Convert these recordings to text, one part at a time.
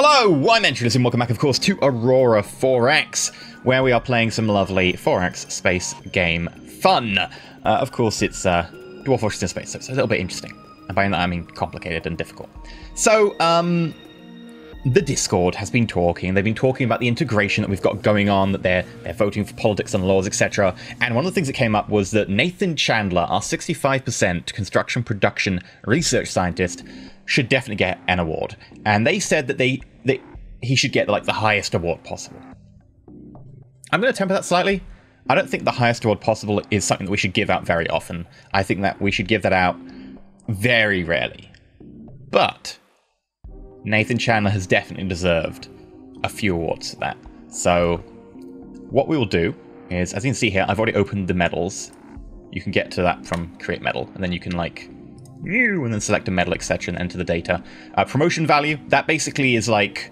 Hello, I'm EnterElysium and welcome back, of course, to Aurora 4X, where we are playing some lovely 4X space game fun. Of course, it's Dwarf Fortress in space, so it's a little bit interesting. And by that I mean complicated and difficult. So, the Discord has been talking. They've been talking about the integration that we've got going on, that they're voting for politics and laws, etc. And one of the things that came up was that Nathan Chandler, our 65% construction production research scientist, should definitely get an award. And they said that he should get like the highest award possible. I'm going to temper that slightly. I don't think the highest award possible is something that we should give out very often. I think that we should give that out very rarely. But Nathan Chandler has definitely deserved a few awards for that. So what we will do is, as you can see here, I've already opened the medals. You can get to that from create medal, and then you can like new, and then select a medal, etc., and enter the data. Promotion value, that basically is like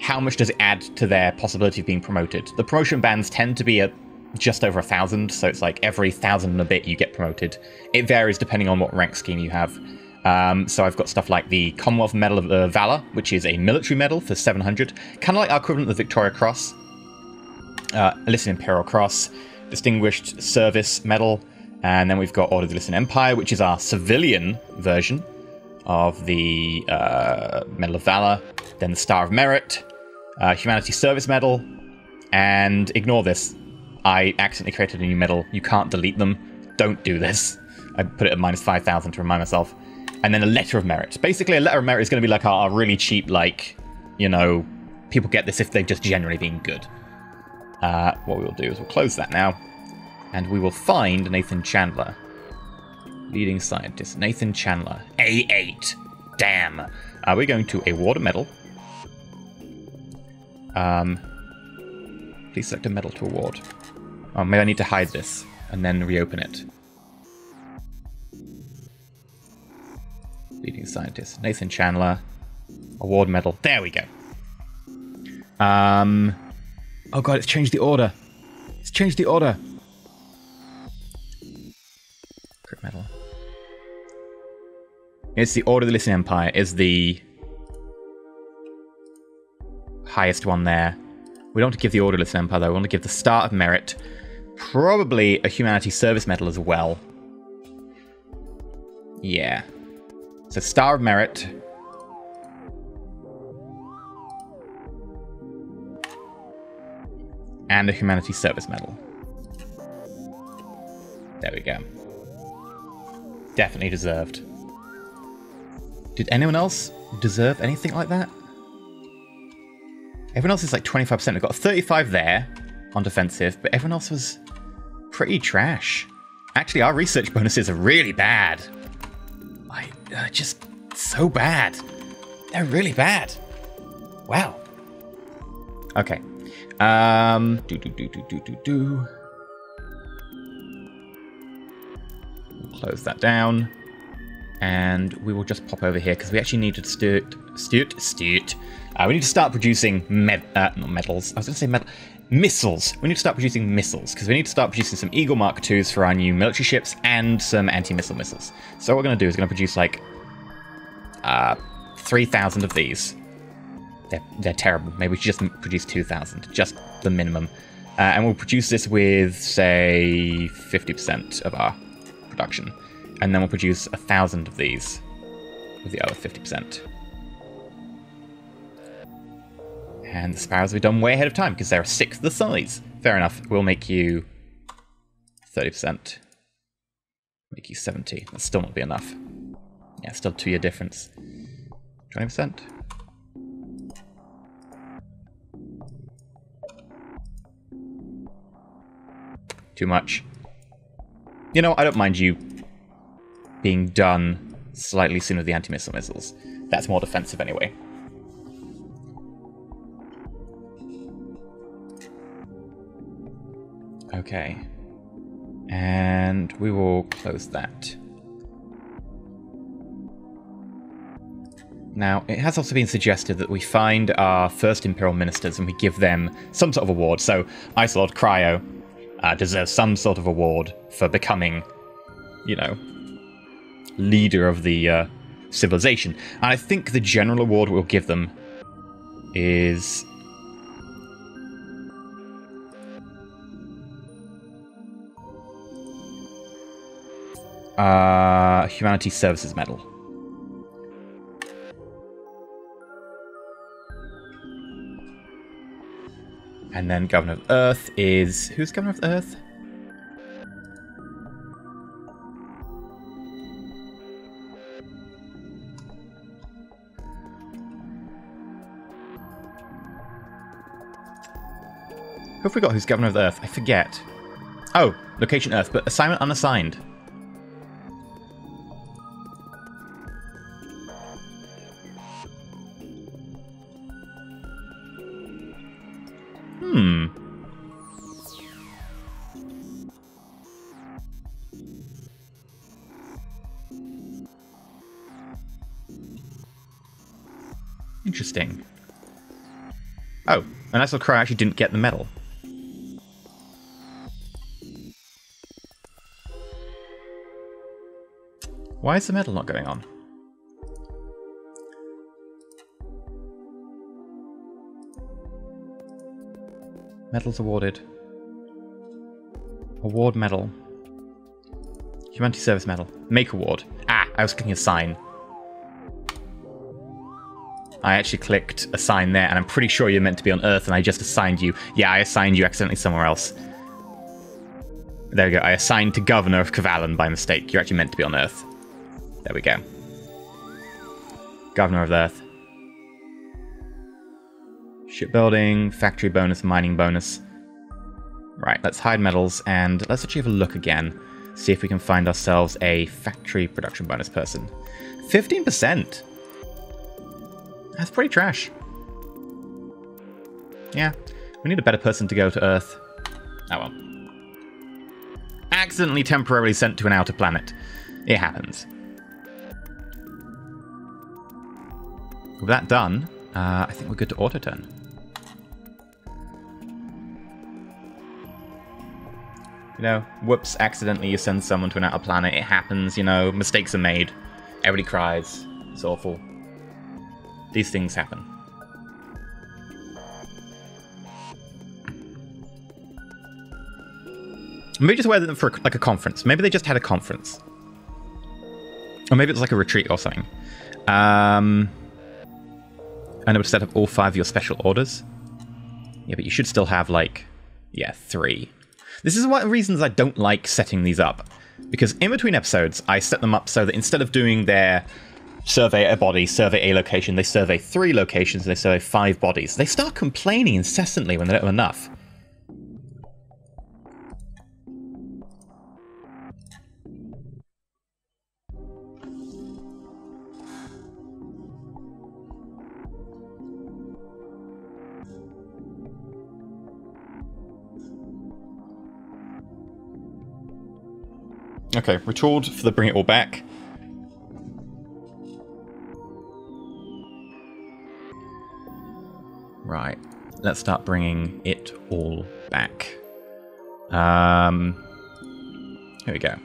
how much does it add to their possibility of being promoted. The promotion bands tend to be at just over 1,000, so it's like every 1,000 and a bit you get promoted. It varies depending on what rank scheme you have. So I've got stuff like the Commonwealth Medal of Valor, which is a military medal for 700, kind of like our equivalent of the Victoria Cross, Elysian Imperial Cross, Distinguished Service Medal, and then we've got Order of the Listen Empire, which is our civilian version of the Medal of Valor, then the Star of Merit, Humanity Service Medal, and ignore this. I accidentally created a new medal. You can't delete them. Don't do this. I put it at minus 5,000 to remind myself. And then a Letter of Merit. Basically, a Letter of Merit is going to be like our really cheap, like, you know, people get this if they've just generally been good. What we'll do is we'll close that now. And we will find Nathan Chandler. Leading scientist. Nathan Chandler. A8. Damn. We're going to award a medal. Please select a medal to award. Oh, maybe I need to hide this and then reopen it. Leading scientist. Nathan Chandler. Award medal. There we go. Oh god, it's changed the order. It's changed the order. Medal. It's the Order of the Listen Empire is the highest one there. We don't want to give the Order of the Listen Empire though, we want to give the Star of Merit, probably a Humanity Service Medal as well. Yeah. So Star of Merit. And a Humanity Service Medal. There we go. Definitely deserved. Did anyone else deserve anything like that? Everyone else is like 25%. We've got 35 there on defensive, but everyone else was pretty trash. Actually, our research bonuses are really bad. Just so bad. They're really bad. Wow. Okay. Close that down, and we will just pop over here because we actually need to we need to start producing missiles. We need to start producing missiles because we need to start producing some Eagle Mark IIs for our new military ships and some anti-missile missiles. So what we're going to do is going to produce like 3,000 of these. They're terrible. Maybe we should just produce 2,000, just the minimum, and we'll produce this with say 50% of our production, and then we'll produce 1,000 of these with the other 50%. And the sparrows will be done way ahead of time because they're a sixth the size. Fair enough. We'll make you 30%. Make you 70. That's still not be enough. Yeah, still 2 year difference. 20%. Too much. You know, I don't mind you being done slightly sooner with the anti-missile missiles. That's more defensive anyway. Okay. And we will close that. Now, it has also been suggested that we find our first Imperial Ministers and we give them some sort of award. So, Ice Lord Cryo deserves some sort of award for becoming, you know, leader of the civilization. And I think the general award we'll give them is Humanity Services Medal. And then Governor of Earth is... Who's Governor of Earth? Who have we got who's Governor of Earth? I forget. Oh, location Earth, but assignment unassigned. Interesting. Oh, and Ice Lord Cryo actually didn't get the medal. Why is the medal not going on? Medals awarded. Award medal. Humanity Service Medal. Make award. Ah, I was clicking assign. I actually clicked assign there, and I'm pretty sure you're meant to be on Earth, and I just assigned you. Yeah, I assigned you accidentally somewhere else. There we go. I assigned to Governor of Kavalon by mistake. You're actually meant to be on Earth. There we go. Governor of Earth. Shipbuilding, factory bonus, mining bonus. Right, let's hide medals, and let's actually have a look again. See if we can find ourselves a factory production bonus person. 15%! That's pretty trash. Yeah, we need a better person to go to Earth. Oh well. Accidentally temporarily sent to an outer planet. It happens. With that done, I think we're good to auto-turn. You know, whoops, accidentally you send someone to an outer planet. It happens, you know, mistakes are made. Everybody cries. It's awful. These things happen. Maybe just wear them for like a conference. Maybe they just had a conference. Or maybe it's like a retreat or something. And it would set up all 5 of your special orders. Yeah, but you should still have like, yeah, 3. This is one of the reasons I don't like setting these up. Because in between episodes, I set them up so that instead of doing their... survey a body, survey a location, they survey 3 locations, they survey 5 bodies. They start complaining incessantly when they don't have enough. Okay, retooled for the Bring It All Back. Right, let's start bringing it all back. Here we go.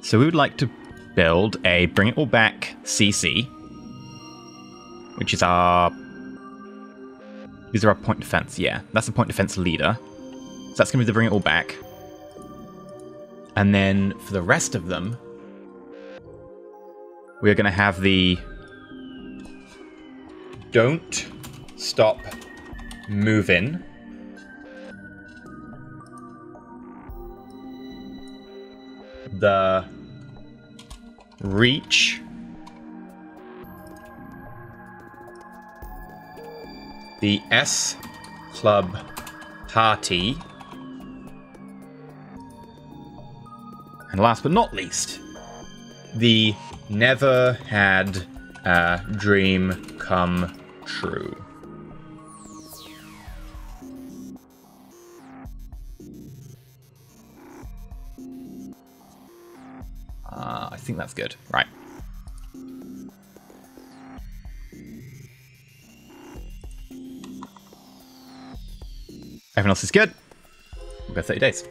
So we would like to build a Bring It All Back CC, which is our... These are our point defense, yeah. That's the point defense leader. So that's going to be the Bring It All Back. And then for the rest of them, we are going to have the... Don't... Stop moving. The reach the S Club Party, and last but not least, the Never Had a Dream Come True. I think that's good. Right. Everyone else is good. We've got 30 days.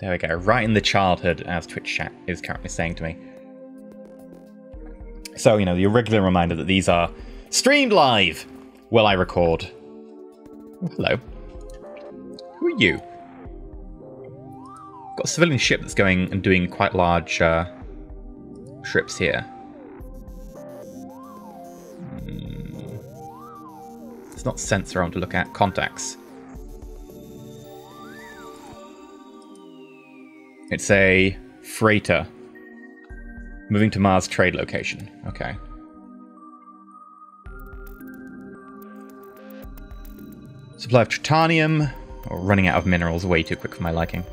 There we go. Right in the childhood, as Twitch chat is currently saying to me. So, you know, the regular reminder that these are streamed live while I record. Oh, hello. Who are you? Got a civilian ship that's going and doing quite large trips here. It's not sensor I want to look at. Contacts. It's a freighter. Moving to Mars trade location. Okay. Supply of titanium. Oh, running out of minerals way too quick for my liking.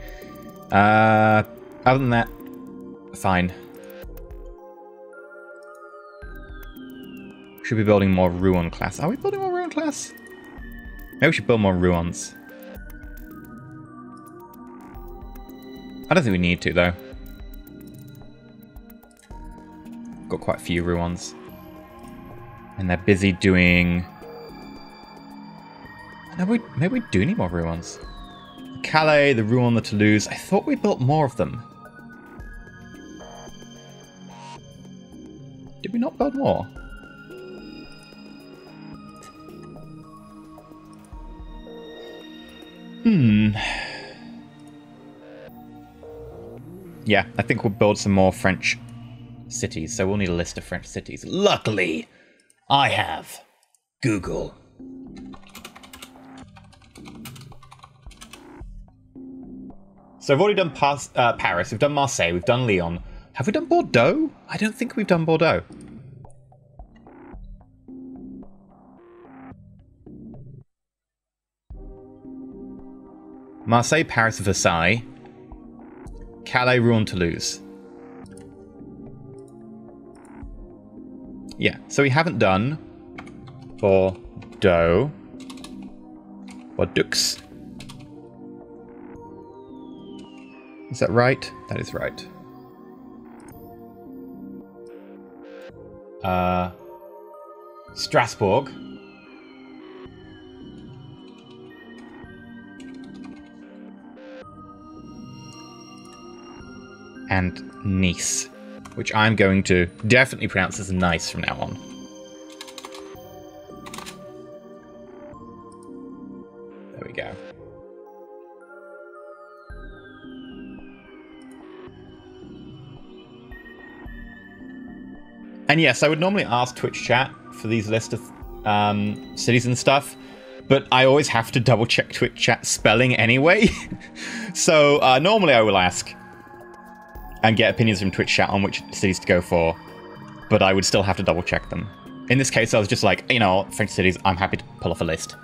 Other than that, fine. Should be building more Ruan class. Are we building more Ruan class? Maybe we should build more Ruans. I don't think we need to, though. Got quite a few Ruans. And they're busy doing... Maybe we do need more Ruans. The Calais, the Rouen, the Toulouse. I thought we built more of them. Did we not build more? Yeah, I think we'll build some more French cities, so we'll need a list of French cities. Luckily, I have Google. So I've already done Paris, we've done Marseille, we've done Lyon. Have we done Bordeaux? I don't think we've done Bordeaux. Marseille, Paris, Versailles. Calais, Rouen, Toulouse. Yeah, so we haven't done Bordeaux. Bordeaux. Is that right? That is right. Strasbourg. And Nice, which I'm going to definitely pronounce as nice from now on. There we go. And yes, I would normally ask Twitch chat for these lists of cities and stuff, but I always have to double check Twitch chat spelling anyway. So normally I will ask and get opinions from Twitch chat on which cities to go for, but I would still have to double check them. In this case, I was just like, you know, French cities, I'm happy to pull off a list.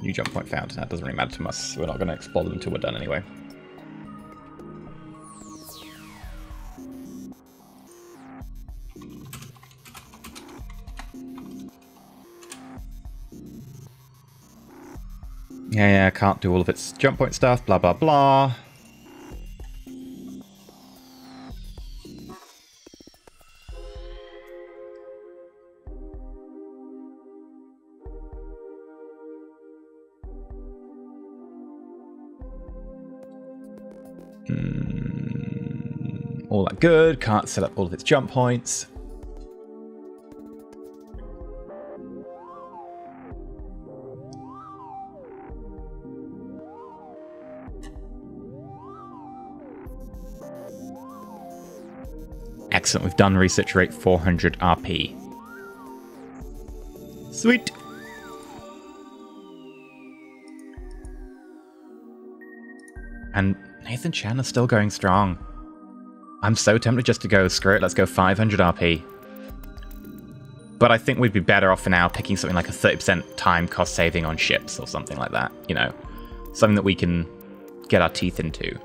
New jump point found. That doesn't really matter to us. We're not going to explore them until we're done anyway. Yeah, I can't do all of its jump point stuff, blah, blah, blah. All that good, can't set up all of its jump points. Excellent, we've done research rate 400 RP. Sweet! And Nathan Chandler's still going strong. I'm so tempted just to go, screw it, let's go 500 RP. But I think we'd be better off for now picking something like a 30% time cost saving on ships or something like that, you know. Something that we can get our teeth into.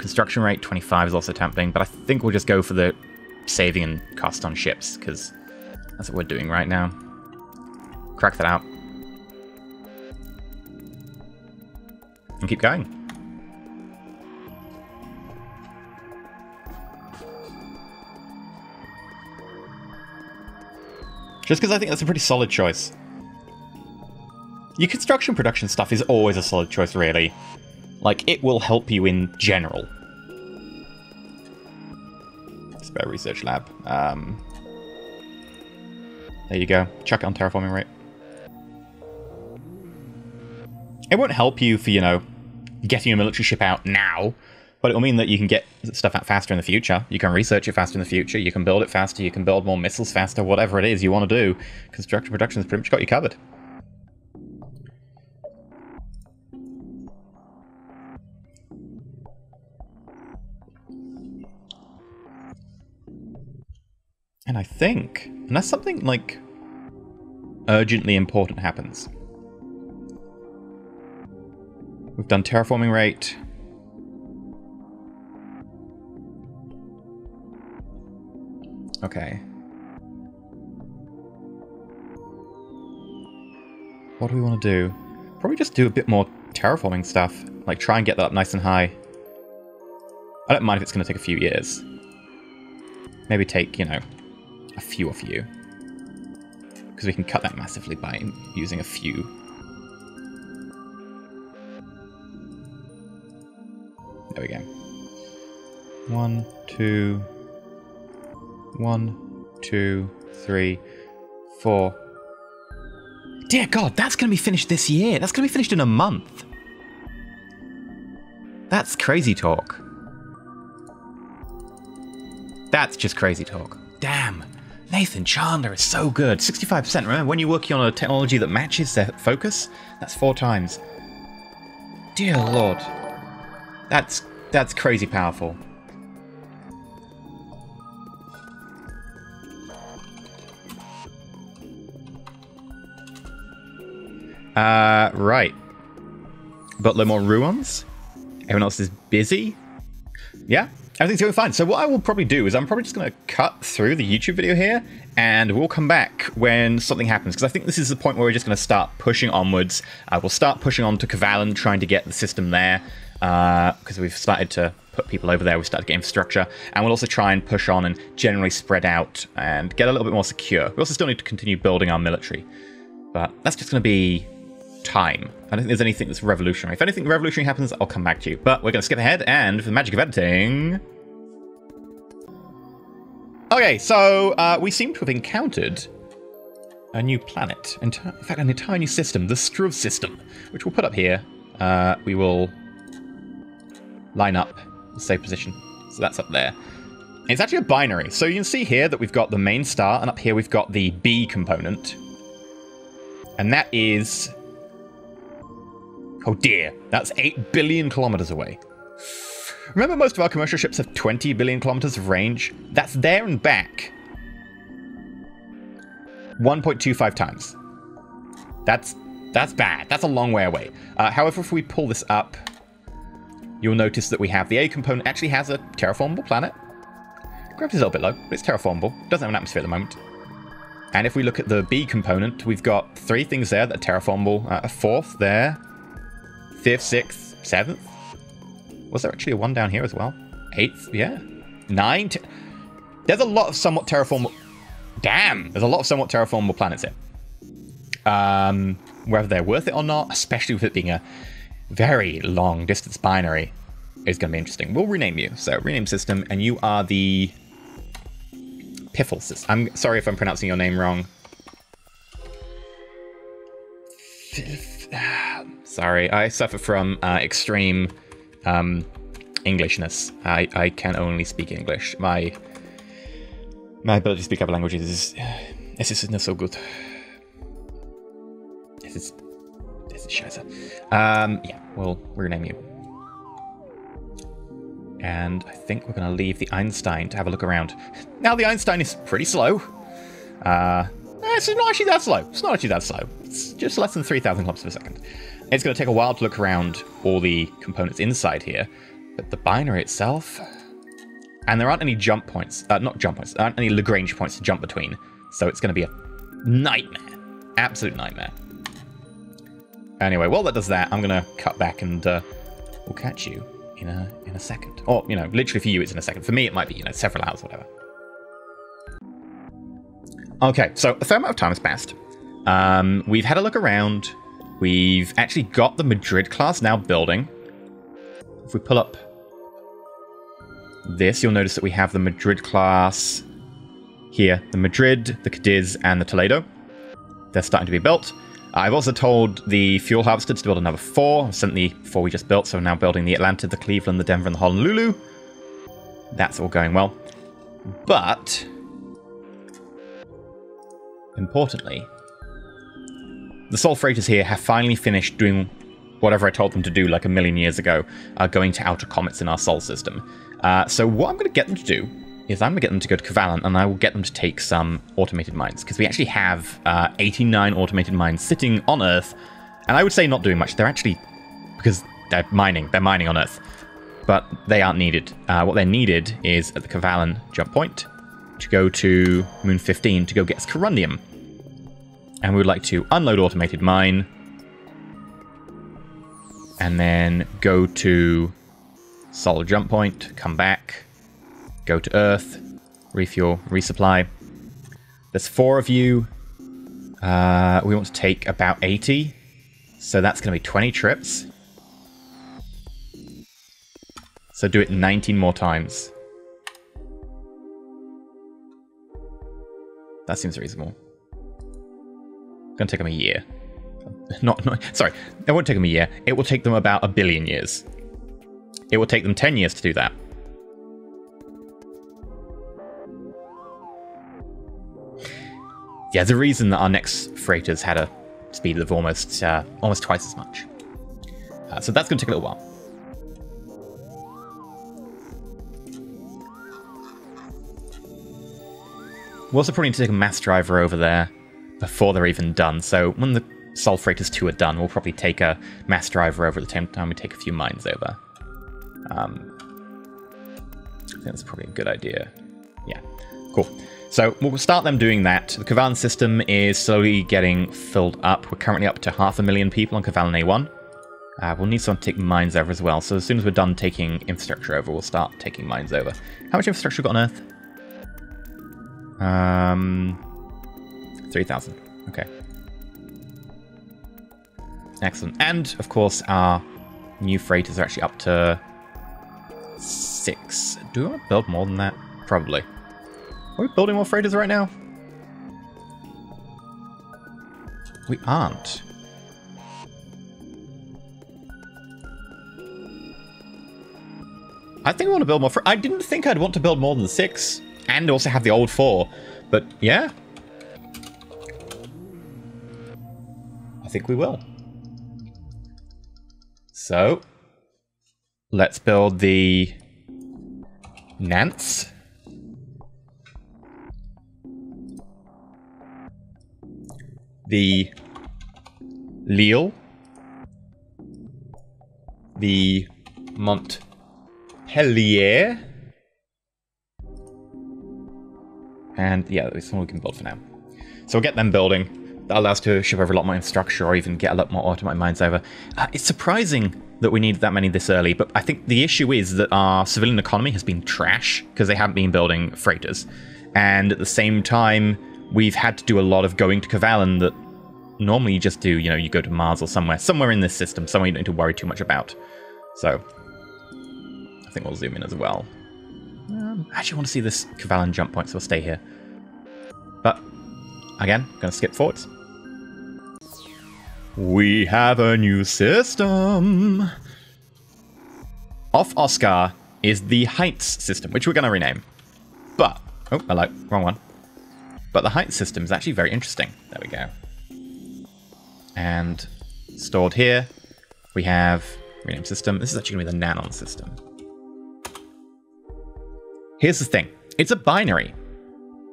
Construction rate 25 is also tempting, but I think we'll just go for the saving and cost on ships, because that's what we're doing right now. Crack that out. And keep going. Just because I think that's a pretty solid choice. Your construction production stuff is always a solid choice, really. Like, it will help you in general. Spare Research Lab. There you go. Chuck it on terraforming rate. It won't help you for, you know, getting your military ship out now, but it will mean that you can get stuff out faster in the future. You can research it faster in the future. You can build it faster. You can build more missiles faster. Whatever it is you want to do, construction production's pretty much got you covered. And I think, unless something like urgently important happens. We've done terraforming rate. Okay. What do we want to do? Probably just do a bit more terraforming stuff. Like try and get that up nice and high. I don't mind if it's going to take a few years. Maybe take, you know, a few of you. Because we can cut that massively by using a few. There we go. One, two, three, four. Dear God, that's going to be finished this year. That's going to be finished in a month. That's crazy talk. That's just crazy talk. Damn. Nathan Chandler is so good. 65%. Remember, when you're working on a technology that matches their focus, that's 4 times. Dear Lord. That's crazy powerful. Right. Butler more Ruans. Everyone else is busy. Yeah, everything's going fine. So what I will probably do is I'm probably just going to cut through the YouTube video here, and we'll come back when something happens, because I think this is the point where we're just going to start pushing onwards. We'll start pushing on to Kavalon, trying to get the system there, because we've started to put people over there. We've started getting infrastructure, and we'll also try and push on and generally spread out and get a little bit more secure. We also still need to continue building our military, but that's just going to be time. I don't think there's anything that's revolutionary. If anything revolutionary happens, I'll come back to you. But we're going to skip ahead, and for the magic of editing... Okay, so we seem to have encountered a new planet. In fact, an entire new system, the Struve system, which we'll put up here. We will line up the save position. So that's up there. It's actually a binary. So you can see here that we've got the main star, and up here we've got the B component. And that is... Oh dear, that's 8 billion kilometers away. Remember, most of our commercial ships have 20 billion kilometers of range? That's there and back 1.25 times. That's bad. That's a long way away. However, if we pull this up, you'll notice that we have the A component actually has a terraformable planet. Gravity's a little bit low, but it's terraformable. Doesn't have an atmosphere at the moment. And if we look at the B component, we've got 3 things there that are terraformable. A 4th there. 5th, 6th, 7th. Was there actually a 1 down here as well? 8th, yeah. 9. There's a lot of somewhat terraformable. Damn, there's a lot of somewhat terraformable planets here. Whether they're worth it or not, especially with it being a very long distance binary, is going to be interesting. We'll rename you. So rename system, and you are the Piffle system. I'm sorry if I'm pronouncing your name wrong. Sorry, I suffer from extreme Englishness. I can only speak English. My ability to speak other languages is not so good. This is scheiße. Yeah, we'll rename you. And I think we're going to leave the Einstein to have a look around. Now the Einstein is pretty slow. It's not actually that slow. It's not actually that slow. It's just less than 3,000 kilometers per second. It's going to take a while to look around all the components inside here, but the binary itself, and there aren't any jump points, there aren't any Lagrange points to jump between, so it's going to be a nightmare, absolute nightmare. Anyway, while that does that, I'm going to cut back, and we'll catch you in a second. Or, you know, literally for you it's in a second. For me it might be, you know, several hours or whatever. Okay, so a fair amount of time has passed. We've had a look around. We've actually got the Madrid class now building. If we pull up this, you'll notice that we have the Madrid class here. The Madrid, the Cadiz, and the Toledo. They're starting to be built. I've also told the fuel harvesters to build another four. I've sent the four we just built, so we're now building the Atlanta, the Cleveland, the Denver, and the Honolulu. That's all going well. But importantly, the Sol Freighters here have finally finished doing whatever I told them to do like a million years ago, going to outer comets in our Sol system. So what I'm going to get them to do is I'm going to get them to go to Kavalon, and I will get them to take some automated mines, because we actually have 89 automated mines sitting on Earth, and I would say not doing much. They're actually, because they're mining on Earth, but they aren't needed. What they're needed is at the Kavalon jump point to go to Moon 15 to go get us corundium. And we would like to unload automated mine, and then go to Sol jump point, come back, go to Earth, refuel, resupply. There's four of you. We want to take about 80, so that's going to be 20 trips. So do it 19 more times. That seems reasonable. Gonna take them a year. Sorry, it won't take them a year. It will take them about a billion years. It will take them 10 years to do that. Yeah, there's a reason that our next freighters had a speed of almost twice as much. So that's gonna take a little while. We'll also probably need to take a mass driver over there before they're even done. So when the Sol Freighters 2 are done, we'll probably take a mass driver over at the same time we take a few mines over. I think that's probably a good idea. Yeah, cool. So we'll start them doing that. The Kavalon system is slowly getting filled up. We're currently up to 500,000 people on Kavalon A1. We'll need someone to take mines over as well. So as soon as we're done taking infrastructure over, we'll start taking mines over. How much infrastructure have we got on Earth? 3,000. Okay. Excellent. And, of course, our new freighters are actually up to 6. Do we want to build more than that? Probably. Are we building more freighters right now? We aren't. I think I want to build more. I didn't think I'd want to build more than 6 and also have the old 4. But, yeah. I think we will. So let's build the Nance. The Lille. The Montpellier. And yeah, that's all we can build for now. So we'll get them building. That allows us to ship over a lot more infrastructure or even get a lot more automated mines over. It's surprising that we needed that many this early, but I think the issue is that our civilian economy has been trash because they haven't been building freighters. And at the same time, we've had to do a lot of going to Kavalon that normally you just do, you know, you go to Mars or somewhere in this system, somewhere you don't need to worry too much about. So I think we'll zoom in as well. I actually want to see this Kavalon jump point, so we'll stay here. But again, I'm going to skip forwards. We have a new system. Off Oscar is the Heights system, which we're going to rename. But, oh, hello, wrong one. But the Heights system is actually very interesting. There we go. And stored here, we have rename system. This is actually going to be the Nanon system. Here's the thing. It's a binary.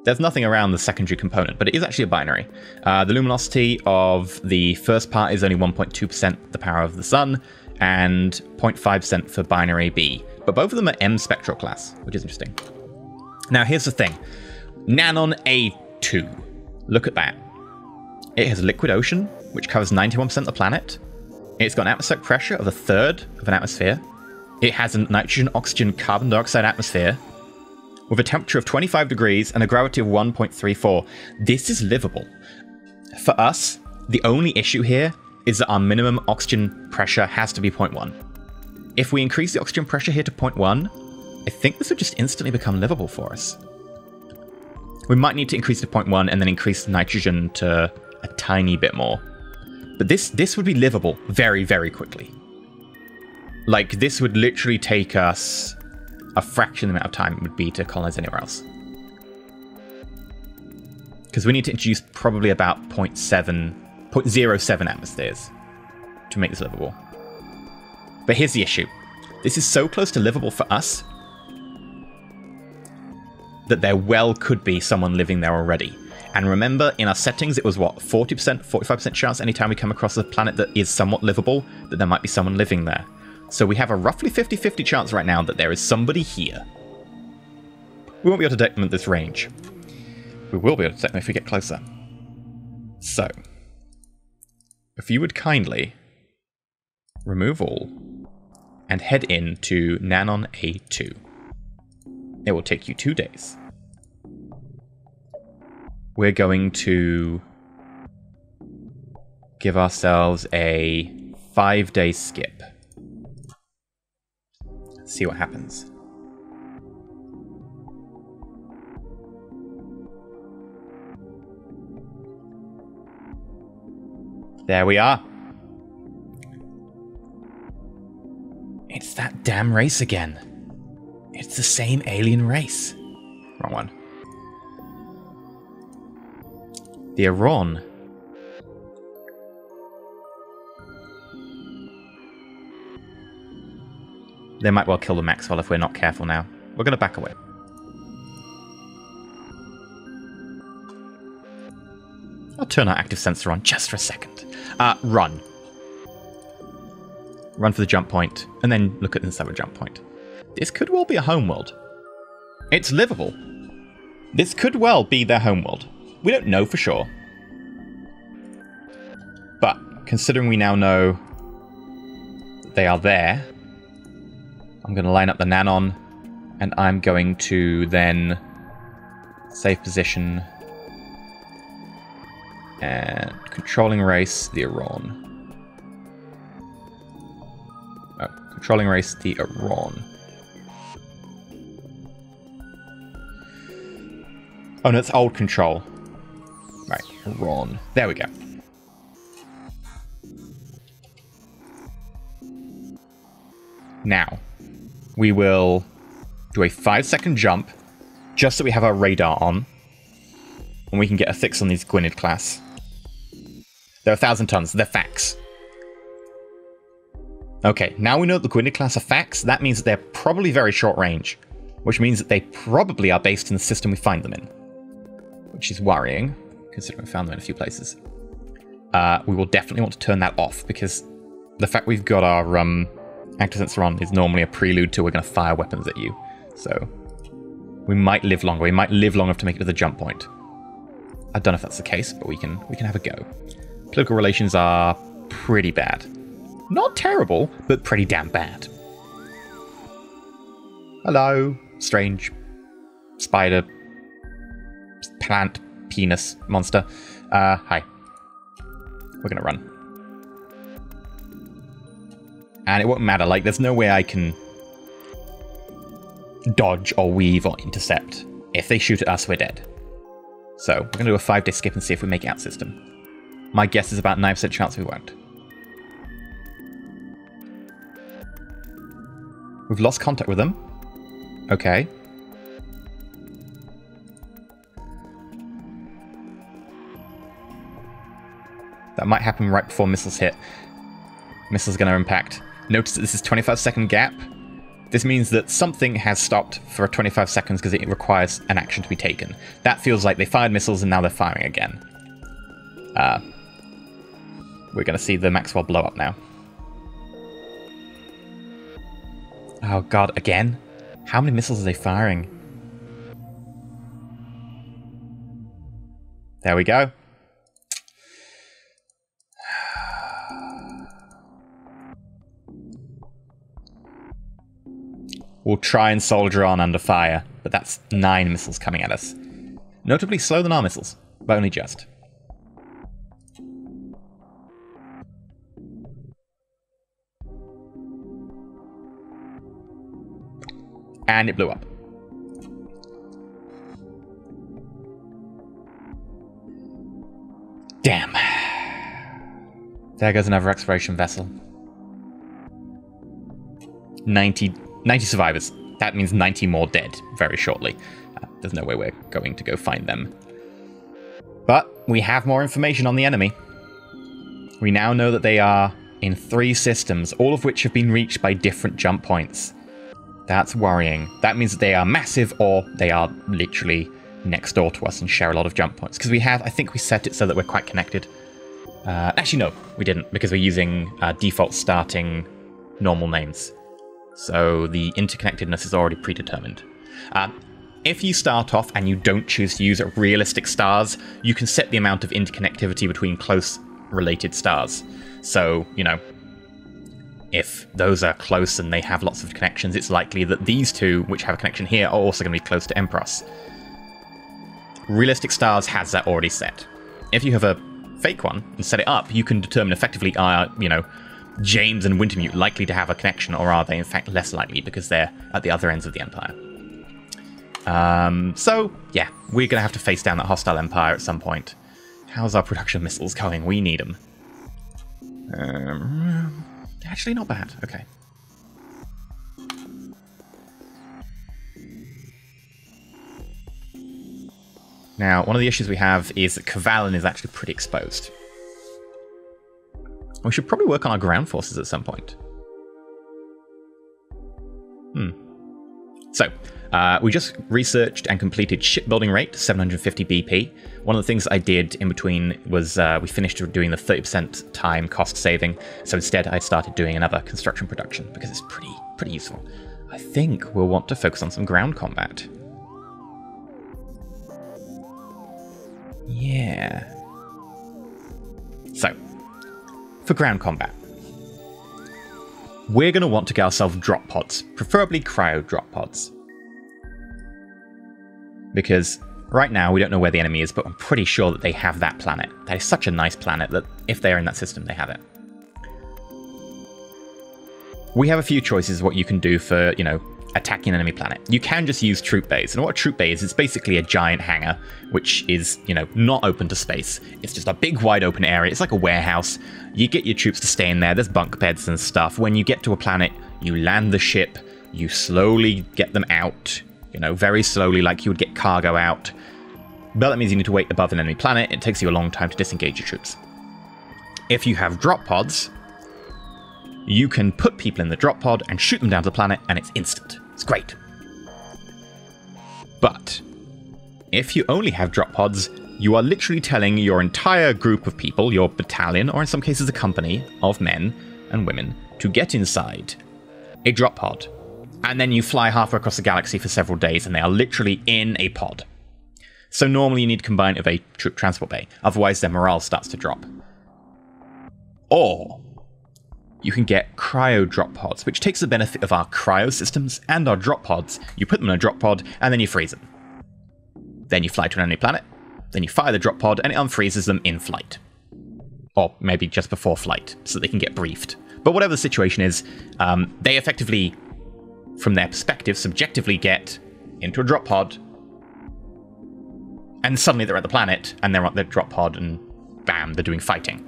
There's nothing around the secondary component, but it is actually a binary. The luminosity of the first part is only 1.2% the power of the sun, and 0.5% for binary B. But both of them are M spectral class, which is interesting. Now, here's the thing. Nanon A2. Look at that. It has a liquid ocean, which covers 91% of the planet. It's got an atmospheric pressure of 1/3 of an atmosphere. It has a nitrogen, oxygen, carbon dioxide atmosphere, with a temperature of 25 degrees and a gravity of 1.34. This is livable. For us, the only issue here is that our minimum oxygen pressure has to be 0.1. If we increase the oxygen pressure here to 0.1, I think this would just instantly become livable for us. We might need to increase to 0.1 and then increase nitrogen to a tiny bit more. But this would be livable very, very quickly. Like, this would literally take us a fraction of the amount of time it would be to colonize anywhere else. Because we need to introduce probably about 0.07 atmospheres to make this livable. But here's the issue. This is so close to livable for us that there well could be someone living there already. And remember, in our settings, it was what, 40%, 45% chance anytime we come across a planet that is somewhat livable, that there might be someone living there. So we have a roughly 50-50 chance right now that there is somebody here. We won't be able to determine this range. We will be able to determine if we get closer. So, if you would kindly remove all and head in to Nanon A2. It will take you 2 days. We're going to give ourselves a 5-day skip. See what happens. There we are. It's that damn race again. It's the same alien race. Wrong one. The Aaron. They might well kill the Maxwell if we're not careful now. We're going to back away. I'll turn our active sensor on just for a second. Run. Run for the jump point, and then look at the separate jump point. This could well be a homeworld. It's livable. This could well be their homeworld. We don't know for sure. But considering we now know they are there, I'm going to line up the Nanon, and I'm going to then save position and controlling race the Aaron. Oh, controlling race the Aaron. Oh no, it's old control. Right, Aaron. There we go. Now, we will do a 5-second jump, just so we have our radar on, and we can get a fix on these Gwynedd class. They're 1,000 tons. They're facts. Okay, now we know that the Gwynedd class are facts. That means that they're probably very short range, which means that they probably are based in the system we find them in, which is worrying, considering we found them in a few places. We will definitely want to turn that off, because the fact we've got our active sensor on is normally a prelude to we're going to fire weapons at you. So we might live longer. We might live long enough to make it to the jump point. I don't know if that's the case, but we can have a go. Political relations are pretty bad. Not terrible, but pretty damn bad. Hello, strange spider plant penis monster. Hi. We're gonna run. And it won't matter, like, there's no way I can dodge or weave or intercept. If they shoot at us, we're dead. So, we're going to do a 5-day skip and see if we make it out system. My guess is about 9% chance we won't. We've lost contact with them. Okay. That might happen right before missiles hit. Missiles are going to impact. Notice that this is 25-second gap. This means that something has stopped for 25 seconds because it requires an action to be taken. That feels like they fired missiles and now they're firing again. We're going to see the Maxwell blow up now. Oh god, again? How many missiles are they firing? There we go. We'll try and soldier on under fire, but that's 9 missiles coming at us. Notably slower than our missiles, but only just. and it blew up. Damn. There goes another exploration vessel. 90 survivors. That means 90 more dead very shortly. There's no way we're going to go find them. But we have more information on the enemy. We now know that they are in 3 systems, all of which have been reached by different jump points. That's worrying. That means that they are massive, or they are literally next door to us and share a lot of jump points. Because we have, I think we set it so that we're quite connected. Actually, no, we didn't, because we're using default starting normal names. So the interconnectedness is already predetermined. If you start off and you don't choose to use realistic stars, you can set the amount of interconnectivity between close related stars. So, you know, if those are close and they have lots of connections, it's likely that these two, which have a connection here, are also going to be close to Empress. Realistic stars has that already set. If you have a fake one and set it up, you can determine effectively, are, you know, James and Wintermute likely to have a connection, or are they in fact less likely because they're at the other ends of the Empire? So, yeah, we're going to have to face down that hostile Empire at some point. How's our production missiles going? We need them. Actually, not bad. Okay. Now, one of the issues we have is that Kavalon is actually pretty exposed. We should probably work on our ground forces at some point. So, we just researched and completed shipbuilding rate, 750 BP. One of the things I did in between was we finished doing the 30% time cost saving. So instead, I started doing another construction production because it's pretty useful. I think we'll want to focus on some ground combat. Yeah. So, for ground combat, we're going to want to get ourselves drop pods, preferably cryo drop pods. Because right now we don't know where the enemy is, but I'm pretty sure that they have that planet. That is such a nice planet that if they are in that system, they have it. We have a few choices what you can do for, you know, attacking an enemy planet. You can just use troop bays. And what a troop bay is, it's basically a giant hangar, which is, you know, not open to space. It's just a big wide open area. It's like a warehouse. You get your troops to stay in there. There's bunk beds and stuff. When you get to a planet, you land the ship, you slowly get them out. You know, very slowly, like you would get cargo out. But that means you need to wait above an enemy planet. It takes you a long time to disengage your troops. If you have drop pods, you can put people in the drop pod and shoot them down to the planet, and it's instant. It's great. But if you only have drop pods, you are literally telling your entire group of people, your battalion, or in some cases a company of men and women, to get inside a drop pod. And then you fly halfway across the galaxy for several days, and they are literally in a pod. So normally you need to combine it with a troop transport bay, otherwise their morale starts to drop. Or you can get cryo drop pods, which takes the benefit of our cryo systems and our drop pods. You put them in a drop pod, and then you freeze them. Then you fly to an enemy planet, then you fire the drop pod, and it unfreezes them in flight. Or maybe just before flight, so they can get briefed. But whatever the situation is, they effectively, from their perspective, subjectively get into a drop pod, and suddenly they're at the planet, and they're at their drop pod, and bam, they're doing fighting.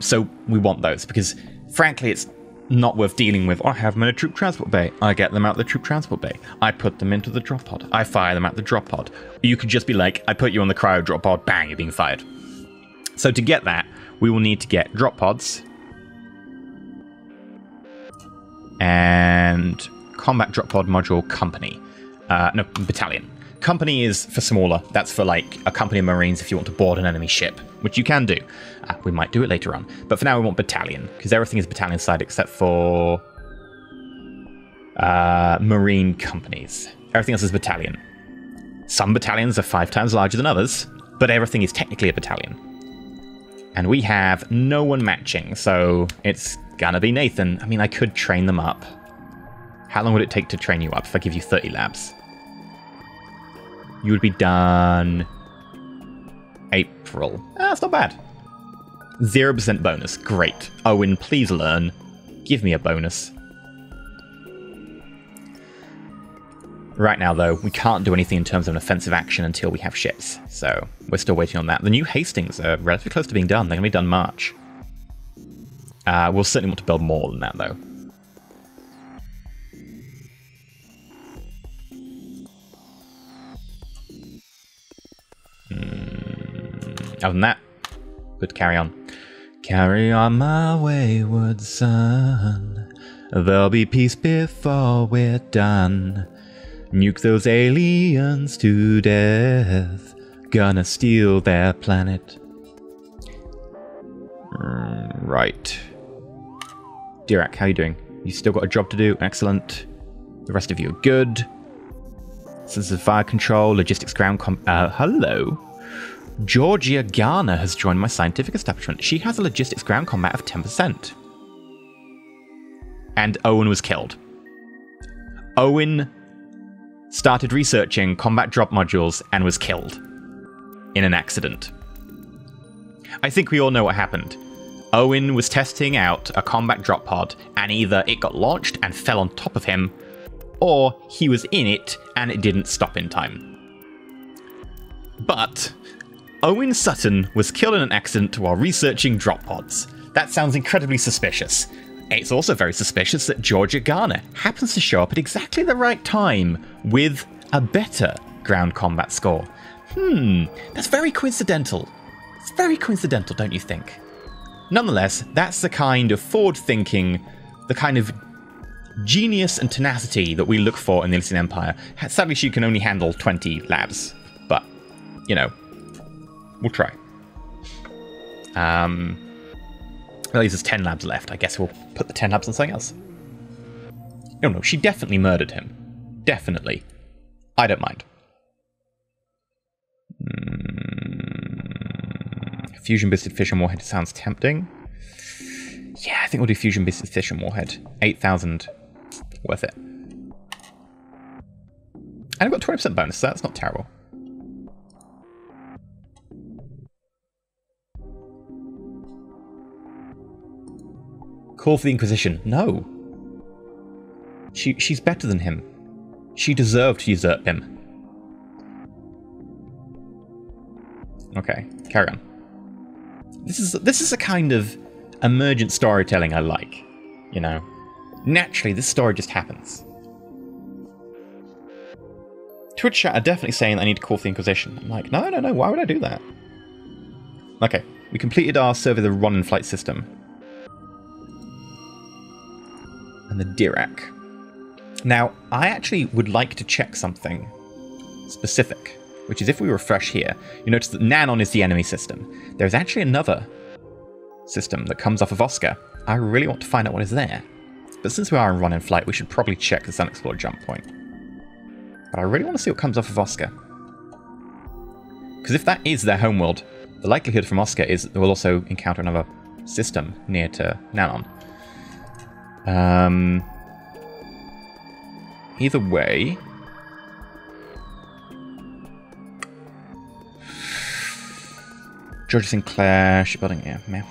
So we want those, because frankly, it's not worth dealing with. I have them in a troop transport bay. I get them out of the troop transport bay. I put them into the drop pod. I fire them at the drop pod. You could just be like, I put you on the cryo drop pod, bang, you're being fired. So to get that, we will need to get drop pods, and combat drop pod module company. No, battalion. Company is for smaller. That's for like a company of Marines if you want to board an enemy ship, which you can do. We might do it later on. But for now we want battalion, because everything is battalion side except for Marine companies. Everything else is battalion. Some battalions are 5 times larger than others, but everything is technically a battalion. And we have no one matching, so it's gonna be Nathan. I mean, I could train them up. How long would it take to train you up if I give you 30 labs? You would be done April. Ah, that's not bad. 0% bonus. Great. Owen, please learn. Give me a bonus. Right now, though, we can't do anything in terms of an offensive action until we have ships, so we're still waiting on that. The new Hastings are relatively close to being done. They're going to be done March. We'll certainly want to build more than that, though. Other than that, good carry on. Carry on my wayward son, there'll be peace before we're done. Nuke those aliens to death, gonna steal their planet. Right. Dirac, how you doing? You still got a job to do? Excellent. The rest of you are good. Sensitive fire control, logistics ground hello? Georgia Garner has joined my scientific establishment. She has a logistics ground combat of 10%. And Owen was killed. Owen started researching combat drop modules and was killed in an accident. I think we all know what happened. Owen was testing out a combat drop pod and either it got launched and fell on top of him, or he was in it and it didn't stop in time. But Owen Sutton was killed in an accident while researching drop pods. That sounds incredibly suspicious. It's also very suspicious that Georgia Garner happens to show up at exactly the right time with a better ground combat score. That's very coincidental. It's very coincidental, don't you think? Nonetheless, that's the kind of forward thinking, the kind of genius and tenacity that we look for in the Elysian Empire. Sadly, she can only handle 20 labs. You know, we'll try. At least there's 10 labs left. I guess we'll put the 10 labs on something else. No, she definitely murdered him. Definitely. I don't mind. Fusion Bisted Fish and Warhead sounds tempting. Yeah, I think we'll do Fusion Bisted Fish and Warhead. 8,000. Worth it. And I've got 20% bonus, so that's not terrible. Call for the Inquisition. No. She's better than him. She deserved to usurp him. Okay, carry on. This is the kind of emergent storytelling I like. You know, naturally this story just happens. Twitch chat are definitely saying I need to call for the Inquisition. I'm like, no. Why would I do that? Okay, we completed our survey of the Ronin flight system. And the Dirac. Now, I actually would like to check something specific, which is if we refresh here, you notice that Nanon is the enemy system. There's actually another system that comes off of Oscar. I really want to find out what is there. But since we are in Run and Flight, we should probably check this unexplored jump point. But I really want to see what comes off of Oscar. Because if that is their homeworld, the likelihood from Oscar is that we'll also encounter another system near to Nanon. Either way, Georgia Sinclair, shipbuilding, yeah, man.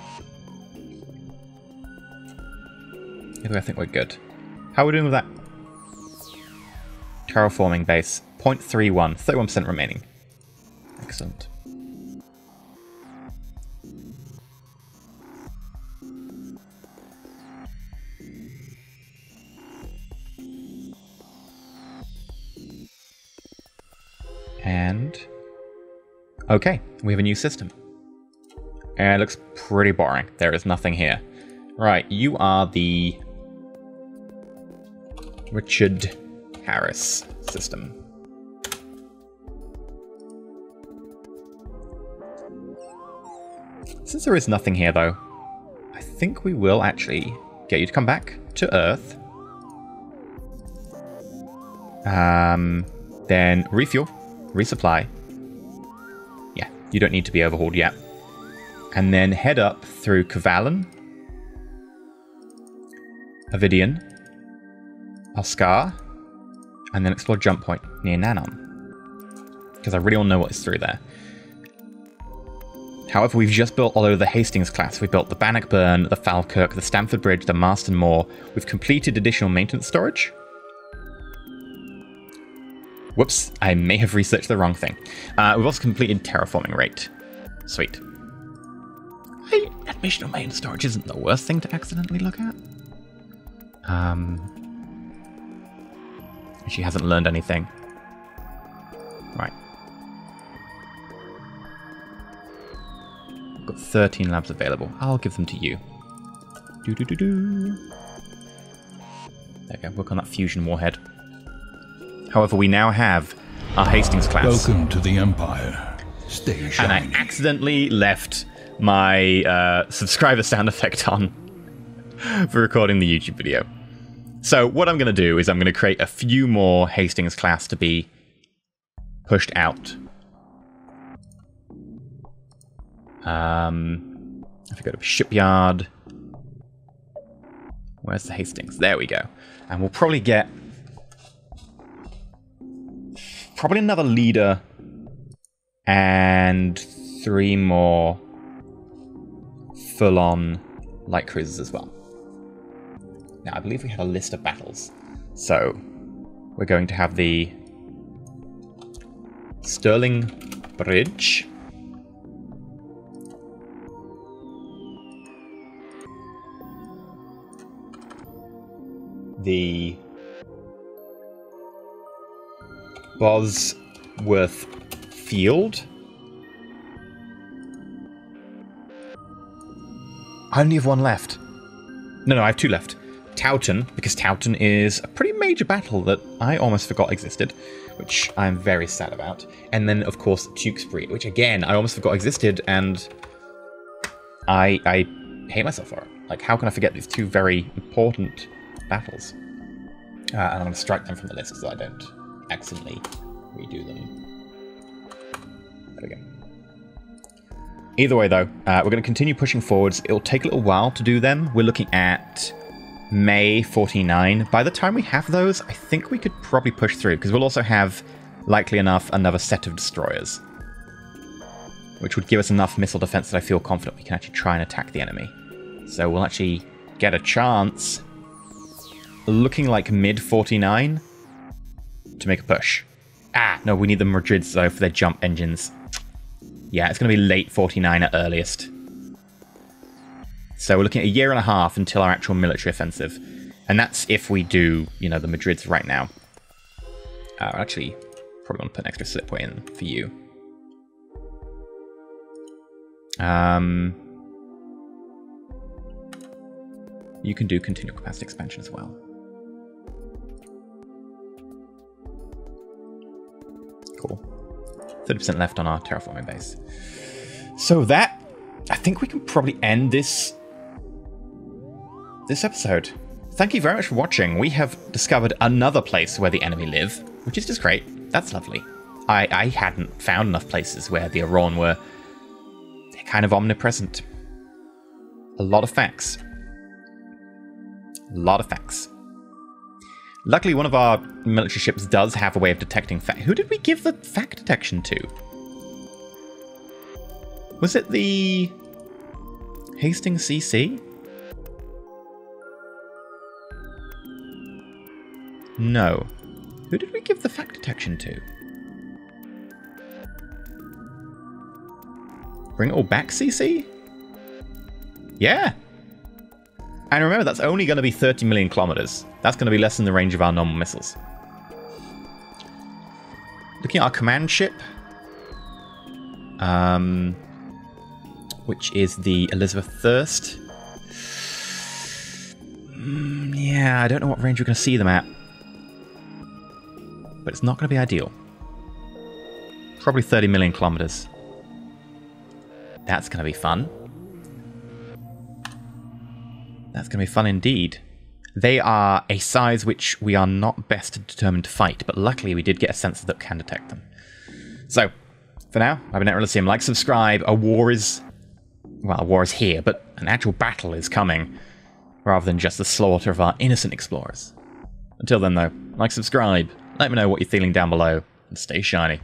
Either way, I think we're good. How are we doing with that? Terraforming base, 0.31, 31% remaining. Excellent. And okay, we have a new system. And it looks pretty boring. There is nothing here. Right, you are the Richard Harris system. Since there is nothing here, though, I think we will actually get you to come back to Earth. Then refuel. Resupply. Yeah, you don't need to be overhauled yet. And then head up through Kavalon, Avidian, Oscar, and then explore Jump Point near Nanon. Because I really want to know what is through there. However, we've just built all over the Hastings class. We built the Bannockburn, the Falkirk, the Stamford Bridge, the Marston Moor. We've completed additional maintenance storage. Whoops, I may have researched the wrong thing. We've also completed terraforming rate. Sweet. Admission of main storage isn't the worst thing to accidentally look at. She hasn't learned anything. Right. I've got 13 labs available. I'll give them to you. There we go. Work on that fusion warhead. However, we now have our Hastings class. Welcome to the Empire. Stay shiny. And I accidentally left my subscriber sound effect on for recording the YouTube video. So what I'm going to do is I'm going to create a few more Hastings class to be pushed out. If we go to shipyard, where's the Hastings? There we go. And we'll probably get another leader and 3 more full-on light cruisers as well. Now, I believe we had a list of battles, so we're going to have the Stirling Bridge. The Bosworth Field. I only have 1 left. No, I have 2 left. Towton, because Towton is a pretty major battle that I almost forgot existed, which I'm very sad about. And then, of course, Tewkesbury, which, again, I almost forgot existed, and I hate myself for it. Like, how can I forget these 2 very important battles? And I'm going to strike them from the list so I don't accidentally redo them. There we go. Either way, though, we're going to continue pushing forwards. It'll take a little while to do them. We're looking at May 49. By the time we have those, I think we could probably push through, because we'll also have, likely enough, another set of destroyers, which would give us enough missile defense that I feel confident we can actually try and attack the enemy. So we'll actually get a chance, looking like mid-49, to make a push. Ah, no, we need the Madrids, though, for their jump engines. Yeah, it's going to be late 49 at earliest. So we're looking at 1.5 years until our actual military offensive. And that's if we do, you know, the Madrids right now. Actually, probably want to put an extra slipway in for you. You can do continual capacity expansion as well. Cool. 30% left on our terraforming base. So that, I think we can probably end this episode. Thank you very much for watching. We have discovered another place where the enemy live, which is just great. That's lovely. I hadn't found enough places where the Auron were kind of omnipresent. A lot of facts. A lot of facts. Luckily, one of our military ships does have a way of detecting fact. Who did we give the fact detection to? Was it the Hastings CC? No. Who did we give the fact detection to? Bring it all back CC? Yeah. And remember, that's only going to be 30 million kilometers. That's going to be less than the range of our normal missiles. Looking at our command ship, which is the Elizabeth Thirst. Yeah, I don't know what range we're going to see them at, but it's not going to be ideal. Probably 30 million kilometers. That's going to be fun. That's going to be fun indeed. They are a size which we are not best determined to fight, but luckily we did get a sensor that can detect them. So, for now, I've been EnterElysium. Like, subscribe. A war is... well, a war is here, but an actual battle is coming, rather than just the slaughter of our innocent explorers. Until then, though, like, subscribe, let me know what you're feeling down below, and stay shiny.